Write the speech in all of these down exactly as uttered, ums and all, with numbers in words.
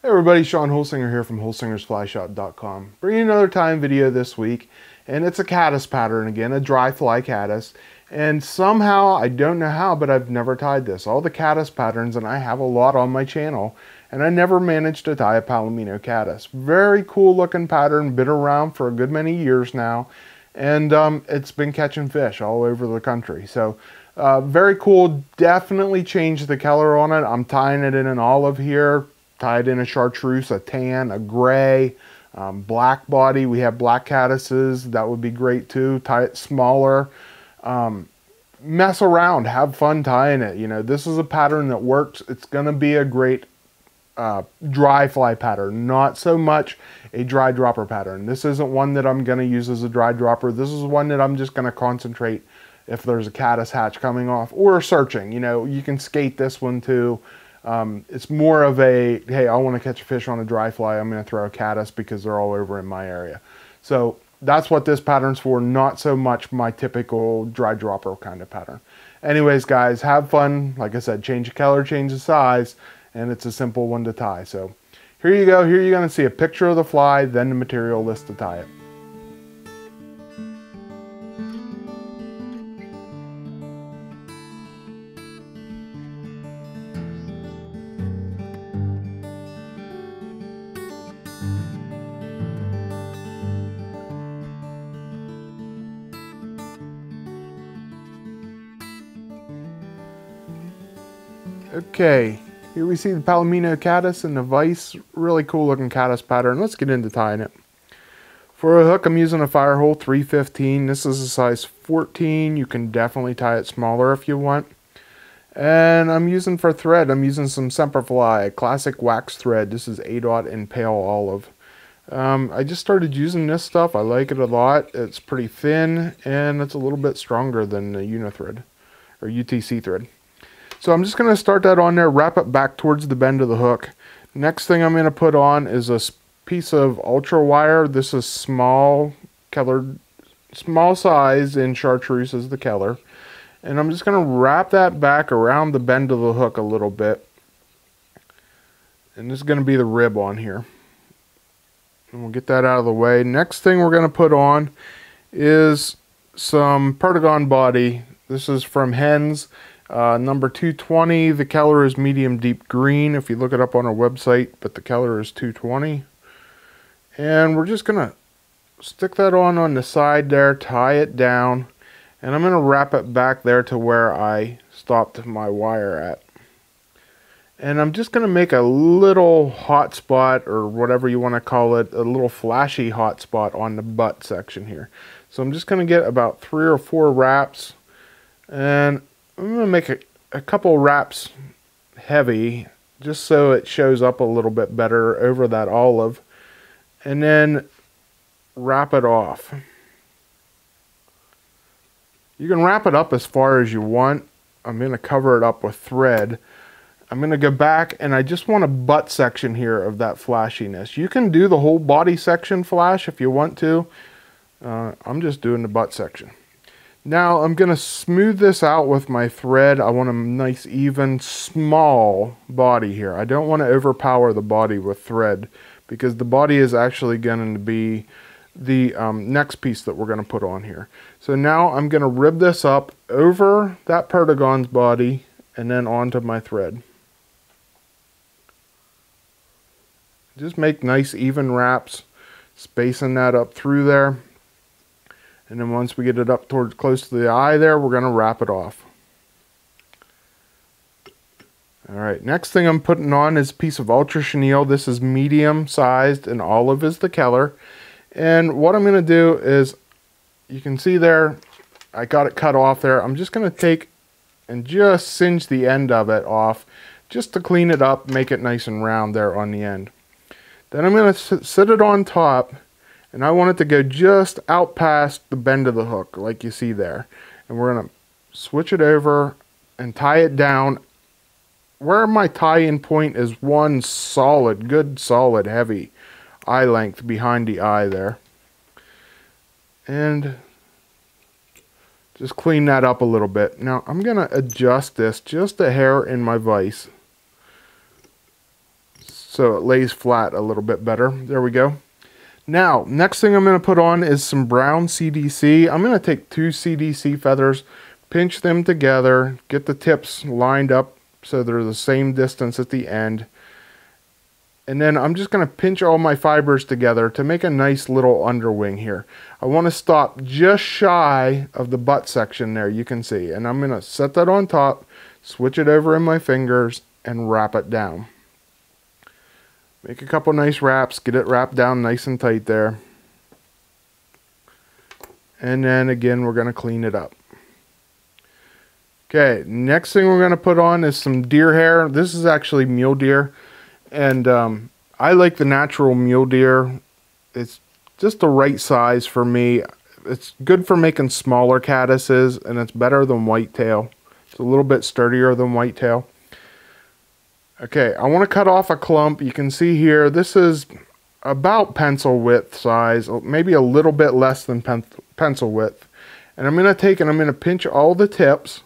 Hey everybody, Sean Holsinger here from Holsinger's Fly Shop dot com. Bringing another time video this week, and it's a caddis pattern again, a dry fly caddis. And somehow, I don't know how, but I've never tied this. All the caddis patterns, and I have a lot on my channel, and I never managed to tie a Palomino caddis. Very cool looking pattern, been around for a good many years now, and um, it's been catching fish all over the country. So. Uh, very cool, definitely changed the color on it. I'm tying it in an olive here, tied in a chartreuse, a tan, a gray, um, black body. We have black caddises, that would be great too. Tie it smaller, um, mess around, have fun tying it. You know, this is a pattern that works. It's gonna be a great uh, dry fly pattern, not so much a dry dropper pattern. This isn't one that I'm gonna use as a dry dropper. This is one that I'm just gonna concentrate if there's a caddis hatch coming off or searching. You know, you can skate this one too. Um, it's more of a, hey, I want to catch a fish on a dry fly. I'm going to throw a caddis because they're all over in my area. So that's what this pattern's for, not so much my typical dry dropper kind of pattern. Anyways, guys, have fun. Like I said, change the color, change the size, and it's a simple one to tie. So here you go. Here you're going to see a picture of the fly, then the material list to tie it. Okay, here we see the Palomino caddis and the vise. Really cool looking caddis pattern. Let's get into tying it. For a hook, I'm using a Firehole three fifteen. This is a size fourteen. You can definitely tie it smaller if you want. And I'm using for thread, I'm using some Semperfly, classic wax thread. This is eight aught and pale olive. Um, I just started using this stuff. I like it a lot. It's pretty thin, and it's a little bit stronger than the Unithread, or U T C thread. So I'm just going to start that on there, wrap it back towards the bend of the hook. Next thing I'm going to put on is a piece of ultra wire. This is small colored, small size in chartreuse is the color. And I'm just going to wrap that back around the bend of the hook a little bit. And this is going to be the rib on here. And we'll get that out of the way. Next thing we're going to put on is some Perdigon body. This is from Hends. Uh, number two twenty, the color is medium deep green if you look it up on our website, but the color is two twenty. And we're just going to stick that on on the side there, tie it down, and I'm going to wrap it back there to where I stopped my wire at. And I'm just going to make a little hot spot, or whatever you want to call it, a little flashy hot spot on the butt section here. So I'm just going to get about three or four wraps, and I'm going to make a, a couple wraps heavy just so it shows up a little bit better over that olive, and then wrap it off. You can wrap it up as far as you want. I'm going to cover it up with thread. I'm going to go back, and I just want a butt section here of that flashiness. You can do the whole body section flash if you want to. Uh, I'm just doing the butt section. Now I'm going to smooth this out with my thread. I want a nice, even, small body here. I don't want to overpower the body with thread, because the body is actually going to be the um, next piece that we're going to put on here. So now I'm going to rib this up over that Perdigon's body and then onto my thread. Just make nice, even wraps, spacing that up through there. And then once we get it up towards close to the eye there, we're going to wrap it off. All right, next thing I'm putting on is a piece of ultra chenille. This is medium sized and olive is the color. And what I'm going to do is, you can see there, I got it cut off there. I'm just going to take and just singe the end of it off just to clean it up, make it nice and round there on the end. Then I'm going to sit it on top. And I want it to go just out past the bend of the hook, like you see there. And we're going to switch it over and tie it down. Where my tie-in point is one solid, good, solid, heavy eye length behind the eye there. And just clean that up a little bit. Now, I'm going to adjust this just a hair in my vise. so it lays flat a little bit better. There we go. Now, next thing I'm going to put on is some brown C D C. I'm going to take two C D C feathers, pinch them together, get the tips lined up so they're the same distance at the end. And then I'm just going to pinch all my fibers together to make a nice little underwing here. I want to stop just shy of the butt section there, you can see. And I'm going to set that on top, switch it over in my fingers, and wrap it down. Make a couple nice wraps, get it wrapped down nice and tight there. And then again, we're going to clean it up. Okay, next thing we're going to put on is some deer hair. This is actually mule deer. And um, I like the natural mule deer. It's just the right size for me. It's good for making smaller caddises, and it's better than whitetail. It's a little bit sturdier than whitetail. Okay, I want to cut off a clump. You can see here, this is about pencil width size, maybe a little bit less than pen pencil width. And I'm going to take and I'm going to pinch all the tips,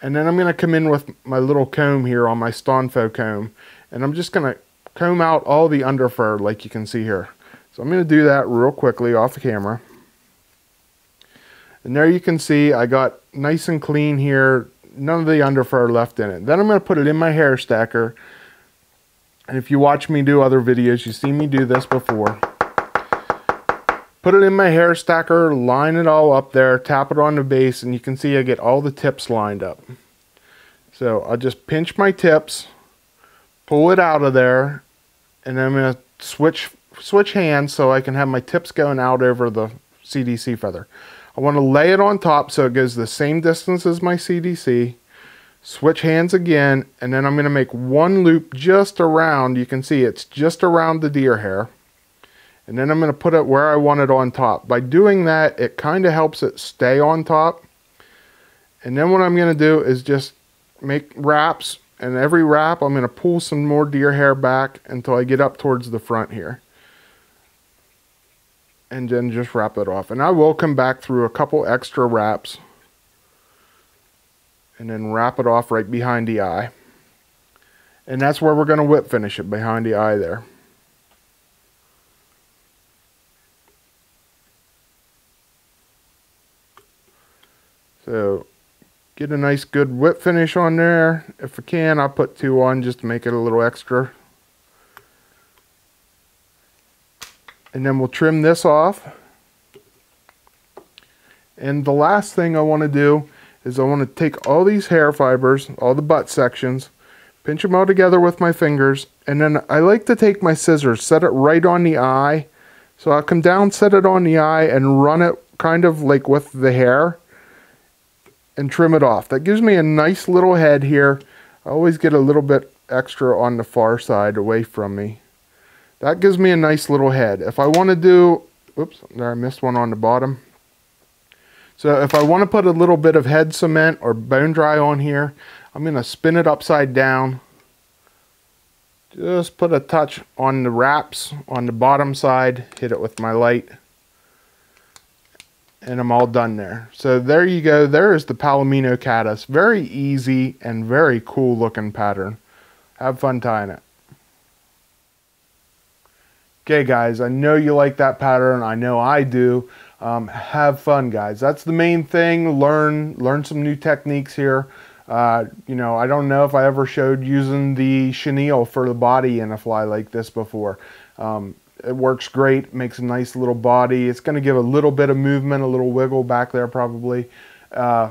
and then I'm going to come in with my little comb here on my Stonfo comb. And I'm just going to comb out all the underfur like you can see here. So I'm going to do that real quickly off the camera. And there you can see I got nice and clean here. None of the underfur left in it. Then I'm going to put it in my hair stacker. And if you watch me do other videos, you see me do this before. Put it in my hair stacker, line it all up there, tap it on the base, and you can see I get all the tips lined up. So I'll just pinch my tips, pull it out of there, and I'm going to switch switch hands so I can have my tips going out over the C D C feather. I want to lay it on top so it goes the same distance as my C D C. Switch hands again, and then I'm going to make one loop just around. You can see it's just around the deer hair. And then I'm going to put it where I want it on top. By doing that, it kind of helps it stay on top. And then what I'm going to do is just make wraps. And every wrap, I'm going to pull some more deer hair back until I get up towards the front here. And then just wrap it off. And I will come back through a couple extra wraps and then wrap it off right behind the eye. And that's where we're going to whip finish it, behind the eye there. So get a nice good whip finish on there. If I can, I'll put two on just to make it a little extra. And then we'll trim this off. And the last thing I want to do is I want to take all these hair fibers, all the butt sections, pinch them all together with my fingers, and then I like to take my scissors, set it right on the eye. So I'll come down, set it on the eye, and run it kind of like with the hair and trim it off. That gives me a nice little head here. I always get a little bit extra on the far side away from me. That gives me a nice little head. If I want to do, oops, there I missed one on the bottom. So if I want to put a little bit of head cement or bone dry on here, I'm going to spin it upside down. Just put a touch on the wraps on the bottom side, hit it with my light, and I'm all done there. So there you go. There is the Palomino Caddis. Very easy and very cool looking pattern. Have fun tying it. Okay guys, I know you like that pattern. I know I do. Um, have fun guys. That's the main thing. Learn, learn some new techniques here. Uh, you know, I don't know if I ever showed using the chenille for the body in a fly like this before. Um, it works great, makes a nice little body. It's going to give a little bit of movement, a little wiggle back there probably. Uh,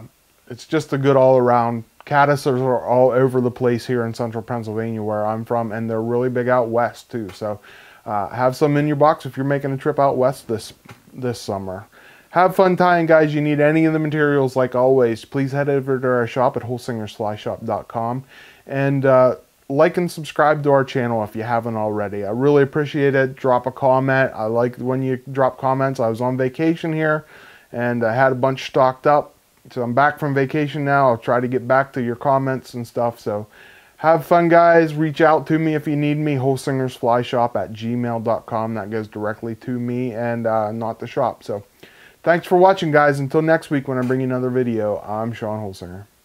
it's just a good all around. Caddises are all over the place here in central Pennsylvania where I'm from, and they're really big out west too. So Uh, have some in your box if you're making a trip out west this this summer. Have fun tying, guys. You need any of the materials, like always, please head over to our shop at Holsingers Fly Shop dot com. And uh, like and subscribe to our channel if you haven't already. I really appreciate it. Drop a comment. I like when you drop comments. I was on vacation here, and I had a bunch stocked up. So I'm back from vacation now. I'll try to get back to your comments and stuff. So have fun, guys. Reach out to me if you need me. Holsingersflyshop at gmail dot com. That goes directly to me and uh, not the shop. So thanks for watching, guys. Until next week when I bring you another video, I'm Sean Holsinger.